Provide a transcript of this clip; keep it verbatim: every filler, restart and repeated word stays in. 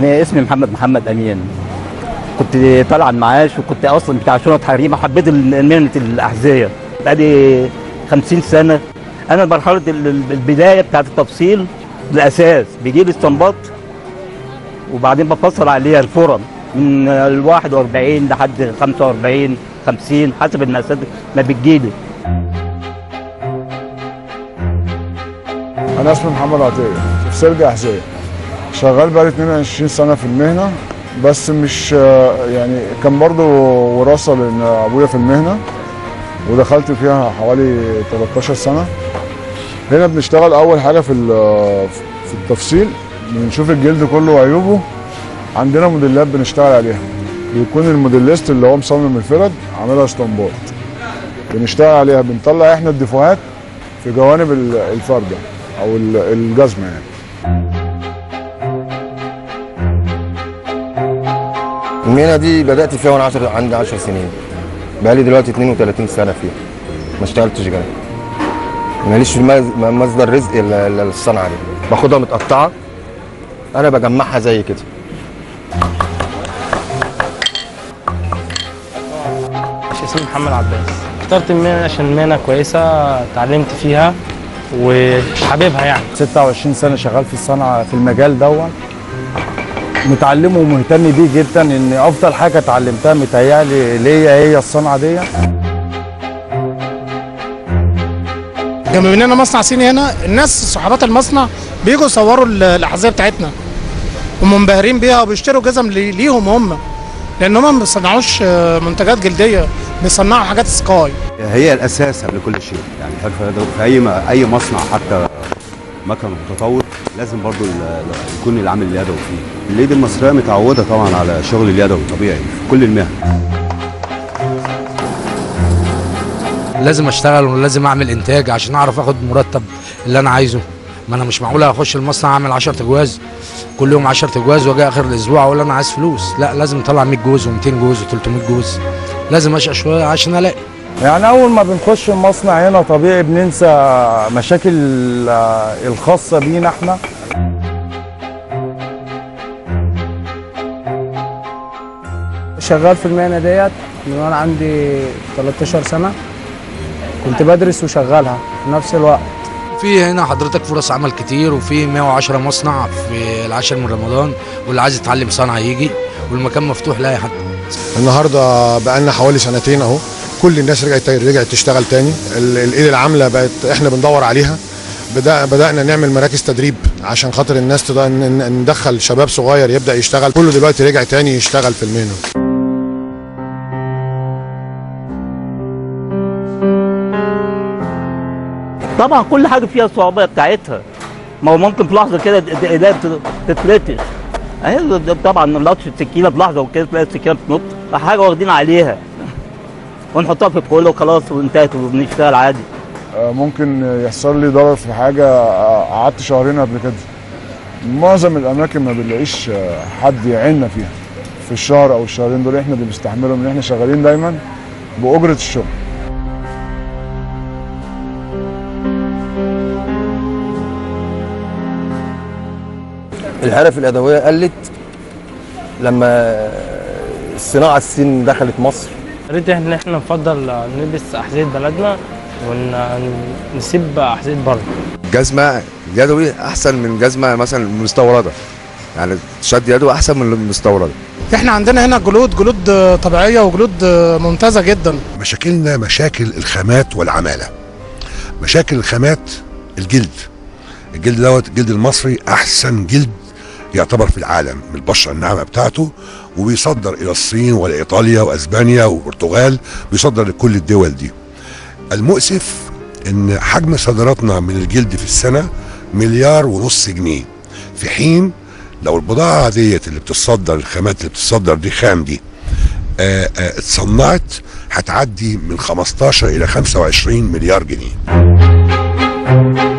انا اسمي محمد محمد امين، كنت طالع على المعاش وكنت اصلا بتاع شرطه حريمه، حبيت مهنه الاحذيه بقالي خمسين سنه. انا مرحله البدايه بتاعت التفصيل الاساس بيجي لي استنباط وبعدين بفصل عليها الفرن من ال واحد وأربعين لحد خمسة وأربعين خمسين حسب المقاسات ما بتجيلي. انا اسمي محمد عطيه، في سرجه احذيه، شغال بقالي اتنين وعشرين سنه في المهنه، بس مش يعني كان برضو وراثه لان ابويا في المهنه ودخلت فيها حوالي تلتاشر سنه. هنا بنشتغل اول حاجه في في التفصيل، بنشوف الجلد كله وعيوبه، عندنا موديلات بنشتغل عليها، بيكون الموديلست اللي هو مصمم الفرد عاملها اسطمبات بنشتغل عليها، بنطلع احنا الديفوهات في جوانب الفرده او الجزمه يعني. المهنه دي بدات فيها وانا عشر عندي عشر سنين، بقالي دلوقتي اتنين وتلاتين سنه فيها، ما اشتغلتش جنب، ماليش مصدر رزق الا الصنعه دي. باخدها متقطعه انا بجمعها زي كده. اسمي محمد عباس، اخترت المهنه عشان المهنه كويسه، اتعلمت فيها وحاببها يعني. ستة وعشرين سنه شغال في الصنعه في المجال دون، متعلمه ومهتم بيه جدا، ان افضل حاجه اتعلمتها متهيألي ليا هي الصنعه دي. جنب مننا مصنع صيني، هنا الناس صحابات المصنع بيجوا يصوروا الاحذيه بتاعتنا ومنبهرين بيها وبيشتروا جزم ليهم هم، لان هم ما بيصنعوش منتجات جلديه، بيصنعوا حاجات سكاي. هي الاساس قبل كل شيء يعني، في اي اي مصنع حتى مكان متطور لازم برضو يكون العامل اليدوي فيه. اليد المصريه متعوده طبعا على شغل اليدوي طبيعي في كل المهن. لازم اشتغل ولازم اعمل انتاج عشان اعرف اخد مرتب اللي انا عايزه. ما انا مش معقول اخش المصنع اعمل عشرة تجواز كل يوم عشرة تجواز واجي اخر الاسبوع اقول انا عايز فلوس، لا لازم اطلع مية جوز ومتين جوز وتلتمية جوز، لازم اشقى شويه عشان الاقي. يعني اول ما بنخش المصنع هنا طبيعي بننسى مشاكل الخاصه بينا احنا. شغال في المهنه ديت من وانا عندي تلتاشر سنه، كنت بدرس وشغالها في نفس الوقت. في هنا حضرتك فرص عمل كتير، وفي مية وعشرة مصنع في العاشر من رمضان، واللي عايز يتعلم صنعه يجي، والمكان مفتوح لاي حد. النهارده بقى لنا حوالي سنتين اهو، كل الناس رجعت رجعت تشتغل تاني، الايد العامله بقت احنا بندور عليها. بدأنا نعمل مراكز تدريب عشان خاطر الناس، ندخل شباب صغير يبدأ يشتغل، كله دلوقتي رجع تاني يشتغل في المهنه. طبعا كل حاجه فيها الصعوبه بتاعتها، ما هو ممكن في لحظه كده ايديها تترتش اهي، طبعا لطش السكينه في لحظه وكده تلاقي السكينه بتنط، حاجه واخدين عليها ونحطها في الكوله وخلاص وانتهت وبنشتغل عادي. ممكن يحصل لي ضرر في حاجه قعدت شهرين قبل كده، معظم الاماكن ما بنلاقيش حد يعيننا فيها في الشهر او الشهرين دول، احنا اللي بنستحملهم، ان احنا شغالين دايما باجره الشغل. الحرف اليدويه قلت لما الصناعه الصين دخلت مصر. يا ريت ان احنا نفضل نلبس احذيه بلدنا ونسيب احذيه بره. جزمه يدوي احسن من جزمه مثلا مستورده، يعني شد يدوي احسن من المستورده. احنا عندنا هنا جلود جلود طبيعيه وجلود ممتازه جدا. مشاكلنا مشاكل الخامات والعماله. مشاكل الخامات الجلد، الجلد دوت الجلد المصري احسن جلد يعتبر في العالم بالبشره الناعمه بتاعته، وبيصدر الى الصين وايطاليا واسبانيا والبرتغال، بيصدر لكل الدول دي. المؤسف ان حجم صادراتنا من الجلد في السنه مليار ونص جنيه، في حين لو البضاعه ديت اللي بتصدر الخامات اللي بتصدر دي خام دي آآ آآ اتصنعت هتعدي من خمستاشر الى خمسة وعشرين مليار جنيه.